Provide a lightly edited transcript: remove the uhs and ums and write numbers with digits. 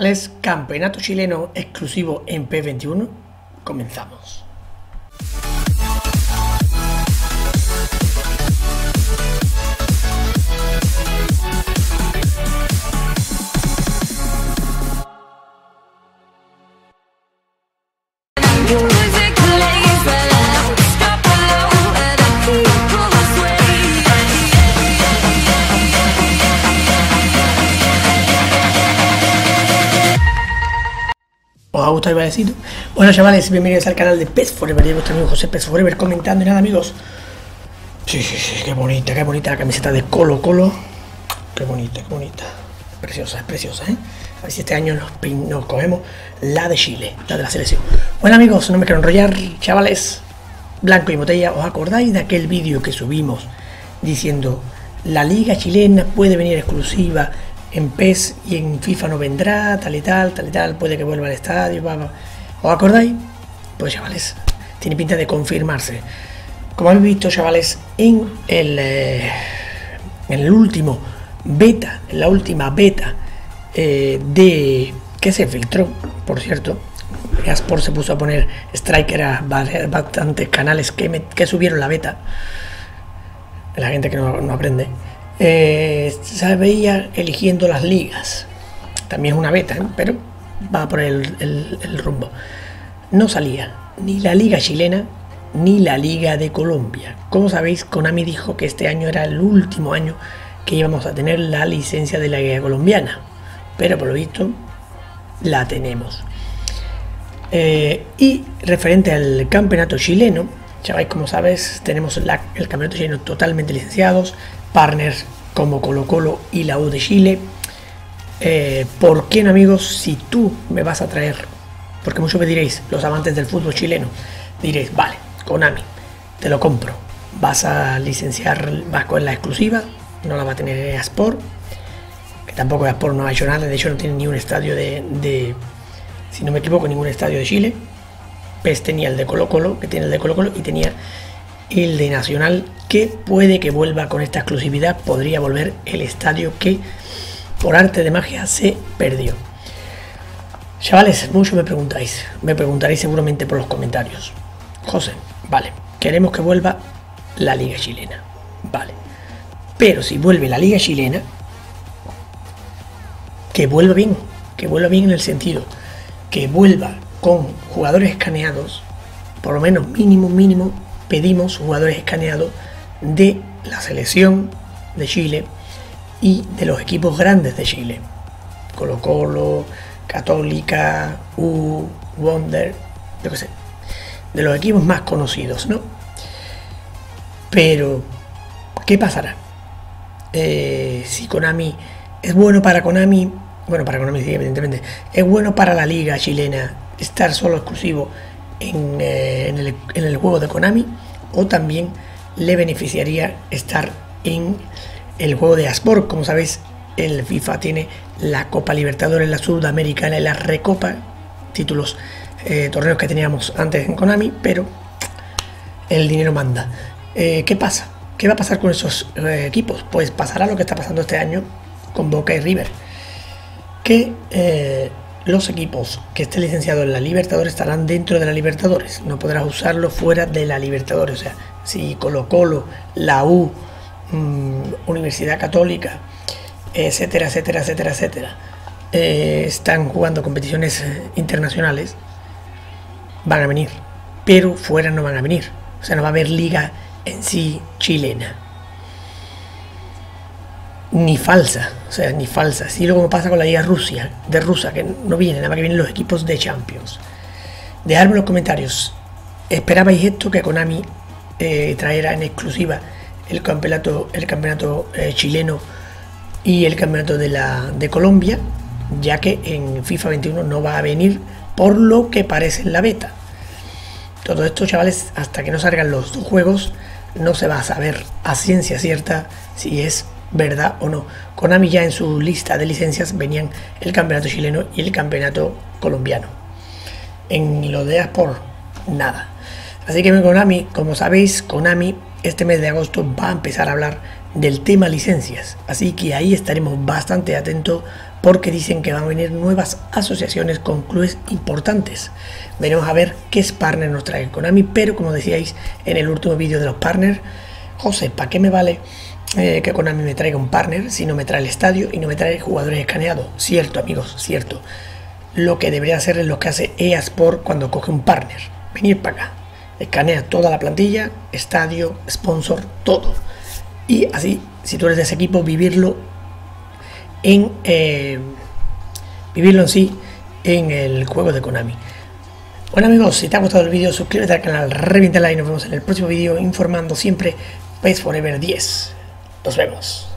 Es Campeonato Chileno exclusivo en PES 21. Comenzamos. ¿Os ha gustado el bailecito? Bueno, chavales, bienvenidos al canal de PES Forever. Llevo nuestro amigo José PES Forever comentando y nada, amigos. Sí, qué bonita la camiseta de Colo Colo. Qué bonita. Preciosa, es preciosa, ¿eh? A ver si este año nos cogemos la de Chile, la de la selección. Bueno, amigos, no me quiero enrollar, chavales. Blanco y botella, ¿os acordáis de aquel vídeo que subimos diciendo la liga chilena puede venir exclusiva en PES y en FIFA no vendrá, tal y tal, puede que vuelva al estadio, va. ¿Os acordáis? Pues chavales, tiene pinta de confirmarse. Como habéis visto, chavales, en la última beta que se filtró, por cierto, Gazpar se puso a poner striker a bastantes canales que subieron la beta, la gente que no aprende. Se veía eligiendo las ligas, también es una beta, ¿eh? Pero va por el rumbo. No salía ni la liga chilena ni la liga de Colombia. Como sabéis, Konami dijo que este año era el último año que íbamos a tener la licencia de la liga colombiana, pero por lo visto la tenemos. Y referente al campeonato chileno, chavales, como sabes, tenemos el campeonato chileno totalmente licenciados, partners como Colo Colo y la U de Chile. ¿Por qué no, amigos? Si tú me vas a traer, porque muchos me diréis, los amantes del fútbol chileno, diréis, vale, Konami, te lo compro, vas a licenciar, vas con la exclusiva, no la va a tener Asbor, que tampoco Asbor no ha hecho nada, de hecho no tiene ni un estadio de si no me equivoco, ningún estadio de Chile. PES tenía el de Colo Colo, que tiene el de Colo Colo, y tenía el de Nacional, que puede que vuelva con esta exclusividad, podría volver el estadio que por arte de magia se perdió. Chavales, muchos me preguntaréis seguramente por los comentarios, José, vale, queremos que vuelva la liga chilena, vale, pero si vuelve la liga chilena, que vuelva bien en el sentido, que vuelva con jugadores escaneados, por lo menos mínimo, pedimos jugadores escaneados de la selección de Chile y de los equipos grandes de Chile, Colo Colo, Católica, U, Wonder, yo qué sé, de los equipos más conocidos, ¿no? Pero ¿qué pasará? Si Konami es bueno para Konami, bueno, para Konami sí, evidentemente, es bueno para la liga chilena estar solo exclusivo en el juego de Konami, o también le beneficiaría estar en el juego de Asbor. Como sabéis, el FIFA tiene la Copa Libertadores, la Sudamericana y la Recopa, títulos, torneos que teníamos antes en Konami, pero el dinero manda. ¿Qué pasa? ¿Qué va a pasar con esos equipos? Pues pasará lo que está pasando este año con Boca y River, que los equipos que estén licenciados en la Libertadores estarán dentro de la Libertadores, no podrás usarlo fuera de la Libertadores. O sea, si Colo Colo, la U, Universidad Católica, etcétera, están jugando competiciones internacionales, van a venir, pero fuera no van a venir. O sea, no va a haber liga en sí chilena, ni falsa, o sea, ni falsa. Así como pasa con la liga rusa, que no vienen, nada más que vienen los equipos de Champions. Dejadme en los comentarios, ¿esperabais esto, que Konami traerá en exclusiva el campeonato chileno y el campeonato de Colombia, ya que en FIFA 21 no va a venir, por lo que parece en la beta? Todo esto, chavales, hasta que no salgan los dos juegos, no se va a saber a ciencia cierta si es verdad o no. Konami ya en su lista de licencias venían el campeonato chileno y el campeonato colombiano. En lo de Asbor, nada. Así que Konami, como sabéis, Konami este mes de agosto va a empezar a hablar del tema licencias, así que ahí estaremos bastante atentos porque dicen que van a venir nuevas asociaciones con clubes importantes. Veremos a ver qué partner nos trae Konami, pero como decíais en el último vídeo de los partners, José, ¿para qué me vale que Konami me traiga un partner si no me trae el estadio y no me trae jugadores escaneados? Cierto, amigos, cierto. Lo que debería hacer es lo que hace EA Sports cuando coge un partner. Venir para acá, escanea toda la plantilla, estadio, sponsor, todo. Y así, si tú eres de ese equipo, vivirlo en sí en el juego de Konami. Bueno, amigos, si te ha gustado el vídeo, suscríbete al canal, revienta el like y nos vemos en el próximo vídeo informando siempre PES Forever 10. Nos vemos.